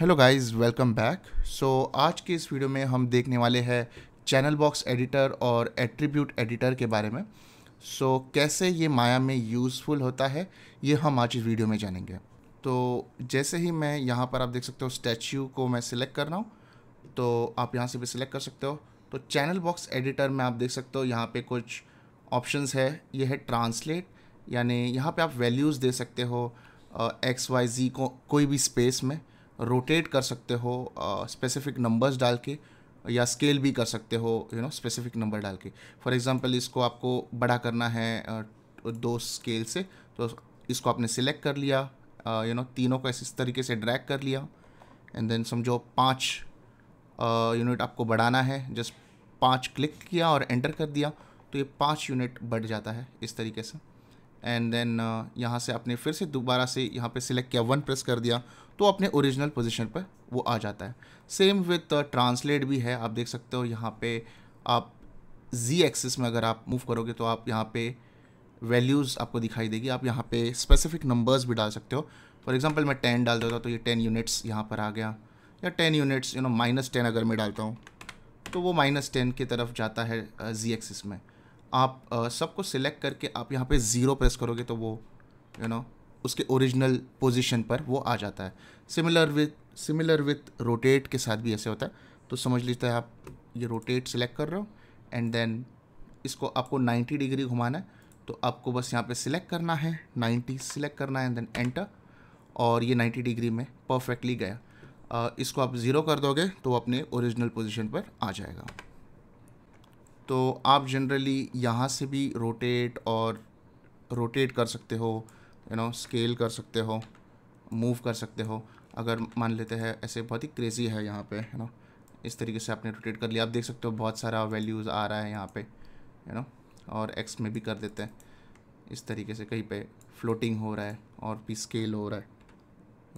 Hello guys, welcome back. So आज के इस वीडियो में हम देखने वाले हैं चैनल बॉक्स एडिटर और एट्रीब्यूट एडिटर के बारे में। सो कैसे ये माया में यूज़फुल होता है ये हम आज इस वीडियो में जानेंगे। तो जैसे ही मैं यहाँ पर आप देख सकते हो स्टैच्यू को मैं सिलेक्ट कर रहा हूँ, तो आप यहाँ से भी सिलेक्ट कर सकते हो। तो चैनल बॉक्स एडिटर में आप देख सकते हो यहाँ पर कुछ ऑप्शंस है। ये है ट्रांसलेट, यानी यहाँ पर आप वैल्यूज़ दे सकते हो XYZ को, कोई भी स्पेस में रोटेट कर सकते हो, स्पेसिफिक नंबर्स डाल के, या स्केल भी कर सकते हो स्पेसिफिक नंबर डाल के। फॉर एग्जांपल इसको आपको बड़ा करना है 2 स्केल से, तो इसको आपने सिलेक्ट कर लिया, तीनों को इस तरीके से ड्रैग कर लिया एंड देन समझो 5 यूनिट आपको बढ़ाना है। जस्ट 5 क्लिक किया और एंटर कर दिया तो ये 5 यूनिट बढ़ जाता है इस तरीके से। एंड देन यहाँ से आपने फिर से दोबारा से यहाँ पे सिलेक्ट किया, 1 प्रेस कर दिया तो अपने ओरिजिनल पोजीशन पर वो आ जाता है। सेम विथ ट्रांसलेट भी है, आप देख सकते हो यहाँ पे आप Z एक्सिस में अगर आप मूव करोगे तो आप यहाँ पे वैल्यूज़ आपको दिखाई देगी। आप यहाँ पे स्पेसिफिक नंबर्स भी डाल सकते हो। फॉर एग्जांपल मैं 10 डाल देता हूँ तो ये 10 यूनिट्स यहाँ पर आ गया, या 10 यूनिट्स -10 अगर मैं डालता हूँ तो वो -10 की तरफ जाता है Z एक्सिस में। आप सबको सिलेक्ट करके आप यहाँ पे 0 प्रेस करोगे तो वो उसके ओरिजिनल पोजीशन पर वो आ जाता है। सिमिलर विथ रोटेट के साथ भी ऐसे होता है। तो समझ लीजिए आप ये रोटेट सिलेक्ट कर रहे हो एंड देन इसको आपको 90 डिग्री घुमाना है, तो आपको बस यहाँ पे सिलेक्ट करना है, 90 सिलेक्ट करना है एंड देन एंटर, और ये 90 डिग्री में परफेक्टली गया। इसको आप 0 कर दोगे तो अपने ओरिजिनल पोजिशन पर आ जाएगा। तो आप जनरली यहाँ से भी रोटेट कर सकते हो, स्केल कर सकते हो, मूव कर सकते हो। अगर मान लेते हैं ऐसे बहुत ही क्रेजी है यहाँ पे, इस तरीके से आपने रोटेट कर लिया। आप देख सकते हो बहुत सारा वैल्यूज़ आ रहा है यहाँ पे, और एक्स में भी कर देते हैं इस तरीके से। कहीं पे फ्लोटिंग हो रहा है और भी स्केल हो रहा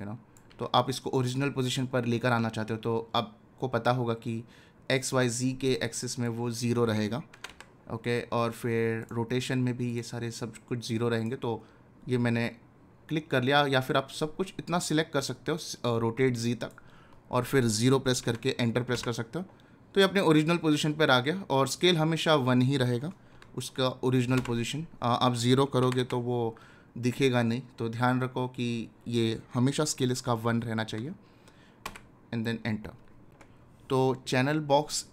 है, तो आप इसको ओरिजिनल पोजिशन पर लेकर आना चाहते हो तो आपको पता होगा कि XYZ के एक्सिस में वो 0 रहेगा, ओके। और फिर रोटेशन में भी ये सारे सब कुछ 0 रहेंगे। तो ये मैंने क्लिक कर लिया, या फिर आप सब कुछ इतना सिलेक्ट कर सकते हो रोटेट Z तक और फिर 0 प्रेस करके एंटर प्रेस कर सकते हो। तो ये अपने ओरिजिनल पोजीशन पर आ गया, और स्केल हमेशा 1 ही रहेगा उसका ओरिजिनल पोजीशन। आप 0 करोगे तो वो दिखेगा नहीं, तो ध्यान रखो कि ये हमेशा स्केल इसका 1 रहना चाहिए एंड देन एंटर। तो चैनल बॉक्स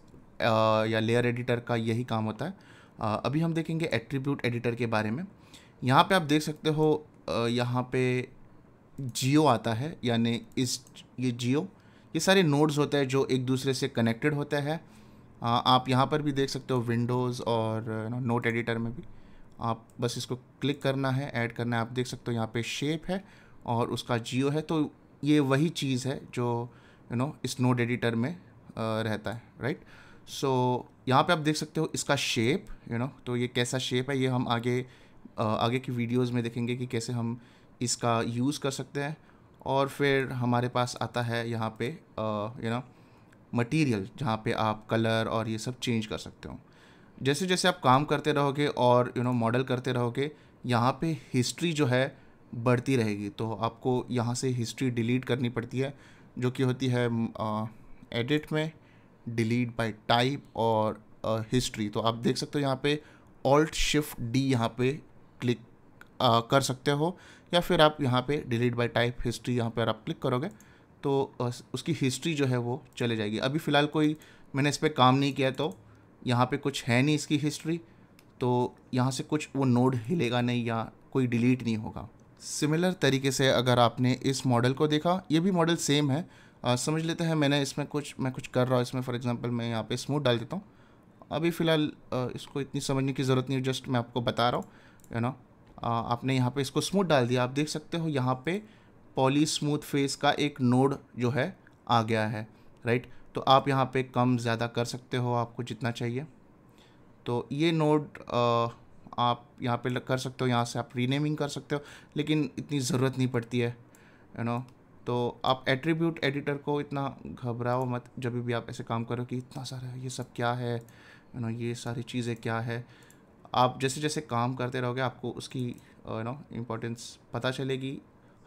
या लेयर एडिटर का यही काम होता है। अभी हम देखेंगे एट्रीब्यूट एडिटर के बारे में। यहाँ पे आप देख सकते हो यहाँ पे जियो आता है, यानी ये जियो ये सारे नोड्स होते हैं जो एक दूसरे से कनेक्टेड होते हैं। आप यहाँ पर भी देख सकते हो विंडोज़ और नोट एडिटर में भी। आप बस इसको क्लिक करना है, ऐड करना है। आप देख सकते हो यहाँ पे शेप है और उसका जियो है, तो ये वही चीज़ है जो इस नोट एडिटर में रहता है, राइट। सो यहाँ पे आप देख सकते हो इसका शेप, तो ये कैसा शेप है ये हम आगे की वीडियोस में देखेंगे कि कैसे हम इसका यूज़ कर सकते हैं। और फिर हमारे पास आता है यहाँ पे मटीरियल, जहाँ पे आप कलर और ये सब चेंज कर सकते हो। जैसे जैसे आप काम करते रहोगे और मॉडल करते रहोगे, यहाँ पे हिस्ट्री जो है बढ़ती रहेगी। तो आपको यहाँ से हिस्ट्री डिलीट करनी पड़ती है, जो कि होती है एडिट में डिलीट बाय टाइप और हिस्ट्री। तो आप देख सकते हो यहाँ पे Alt-Shift-D यहाँ पे क्लिक कर सकते हो, या फिर आप यहाँ पे डिलीट बाय टाइप हिस्ट्री यहाँ पर आप क्लिक करोगे तो उसकी हिस्ट्री जो है वो चले जाएगी। अभी फ़िलहाल कोई मैंने इस पर काम नहीं किया, तो यहाँ पे कुछ है नहीं इसकी हिस्ट्री, तो यहाँ से कुछ वो नोड हिलेगा नहीं या कोई डिलीट नहीं होगा। सिमिलर तरीके से अगर आपने इस मॉडल को देखा, ये भी मॉडल सेम है। समझ लेते हैं मैंने इसमें कुछ कर रहा हूँ। इसमें फॉर एग्जांपल मैं यहाँ पे स्मूथ डाल देता हूँ। अभी फ़िलहाल इसको इतनी समझने की ज़रूरत नहीं है, जस्ट मैं आपको बता रहा हूँ। आपने यहाँ पे इसको स्मूथ डाल दिया, आप देख सकते हो यहाँ पे पॉली स्मूथ फेस का एक नोड जो है आ गया है, राइट। तो आप यहाँ पर कम ज़्यादा कर सकते हो आपको जितना चाहिए। तो ये नोड आप यहाँ पर कर सकते हो, यहाँ से आप रीनेमिंग कर सकते हो, लेकिन इतनी ज़रूरत नहीं पड़ती है, तो आप एट्रीब्यूट एडिटर को इतना घबराओ मत जब भी आप ऐसे काम करो कि इतना सारा ये सब क्या है, ये सारी चीज़ें क्या है। आप जैसे जैसे काम करते रहोगे आपको उसकी इम्पोर्टेंस पता चलेगी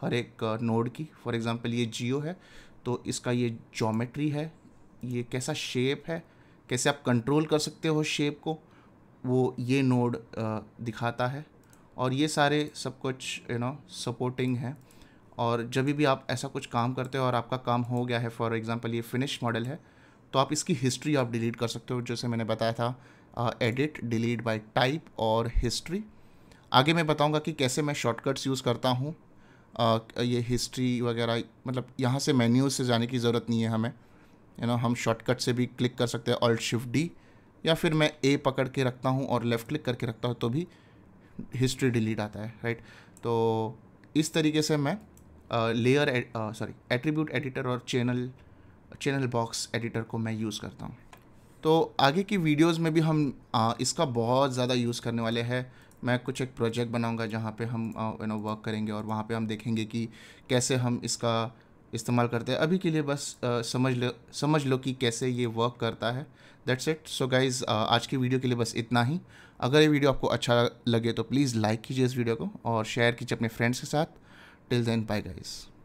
हर एक नोड की। फॉर एग्जांपल ये जियो है, तो इसका ये ज्योमेट्री है, ये कैसा शेप है, कैसे आप कंट्रोल कर सकते हो शेप को, वो ये नोड दिखाता है। और ये सारे सब कुछ सपोर्टिंग है। और जब भी आप ऐसा कुछ काम करते हो और आपका काम हो गया है, फॉर एग्जांपल ये फिनिश मॉडल है, तो आप इसकी हिस्ट्री आप डिलीट कर सकते हो, जैसे मैंने बताया था एडिट, डिलीट बाय टाइप और हिस्ट्री। आगे मैं बताऊंगा कि कैसे मैं शॉर्टकट्स यूज़ करता हूँ। ये हिस्ट्री वगैरह, मतलब यहाँ से मेन्यू से जाने की ज़रूरत नहीं है हमें, हम शॉर्टकट से भी क्लिक कर सकते हैं, ऑल्ट शिफ्ट डी, या फिर मैं ए पकड़ के रखता हूँ और लेफ़्ट क्लिक करके रखता हूँ तो भी हिस्ट्री डिलीट आता है, राइट। तो इस तरीके से मैं एट्रीब्यूट एडिटर और चैनल बॉक्स एडिटर को मैं यूज़ करता हूँ। तो आगे की वीडियोस में भी हम इसका बहुत ज़्यादा यूज़ करने वाले हैं। मैं कुछ एक प्रोजेक्ट बनाऊँगा जहाँ पे हम वर्क करेंगे और वहाँ पे हम देखेंगे कि कैसे हम इसका इस्तेमाल करते हैं। अभी के लिए बस समझ लो कि कैसे ये वर्क करता है, दैट्स इट। सो गाइज़, आज की वीडियो के लिए बस इतना ही। अगर ये वीडियो आपको अच्छा लगे तो प्लीज़ लाइक कीजिए इस वीडियो को और शेयर कीजिए अपने फ्रेंड्स के साथ। Till then, bye guys.